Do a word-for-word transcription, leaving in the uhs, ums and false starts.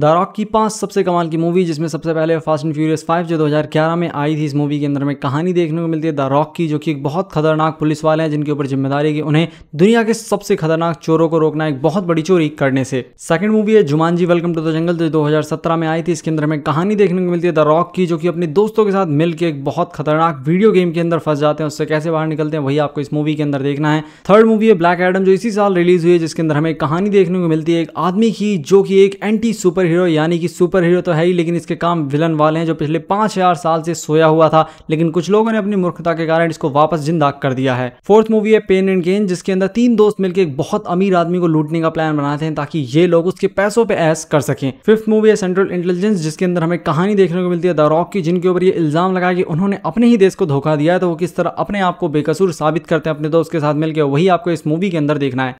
The rock की पांच सबसे कमाल की मूवी, जिसमें सबसे पहले फास्ट एंड फ्यूरियस फाइव जो दो हज़ार ग्यारह में आई थी। इस मूवी के अंदर में कहानी देखने को मिलती है द रॉक की, जो कि एक बहुत खतरनाक पुलिस वाले हैं जिनके ऊपर जिम्मेदारी कि उन्हें दुनिया के सबसे खतरनाक चोरों को रोकना एक बहुत बड़ी चोरी करने से। सेकंड मूवी है Jumanji welcome to the jungle, जो दो हज़ार सत्रह में आई थी। इसके अंदर में कहानी देखने को मिलती है द रॉक की, जो कि अपने दोस्तों के साथ मिलकर एक बहुत खतरनाक वीडियो गेम के अंदर फंस जाते हैं, उससे कैसे बाहर निकलते हैं वही आपको इस मूवी के अंदर देखना है। थर्ड मूवी है ब्लैक एडम, जो इसी साल रिलीज हुई है, जिसके अंदर हमें कहानी देखने को मिलती है एक आदमी की जो कि एक एंटी सुपर हीरो, यानी कि सुपर हीरो तो है ही लेकिन इसके काम विलन वाले हैं, जो पिछले पांच हजार साल से सोया हुआ था, लेकिन कुछ लोगों ने अपनी मूर्खता के कारण इसको वापस जिंदा कर दिया है। फोर्थ मूवी है पेन एंड गेन, जिसके अंदर तीन दोस्त मिलकर एक बहुत अमीर आदमी को लूटने का प्लान बनाते हैं ताकि ये लोग उसके पैसों पे ऐश कर सकें। फिफ्थ मूवी है सेंट्रल इंटेलिजेंस, जिसके अंदर हमें कहानी देखने को मिलती है द रॉक की, जिनके ऊपर ये इल्जाम लगा कि उन्होंने अपने ही देश को धोखा दिया है, तो वो किस तरह अपने आप को बेकसूर साबित करते हैं अपने दोस्त के साथ मिलकर, वही आपको इस मूवी के अंदर देखना है।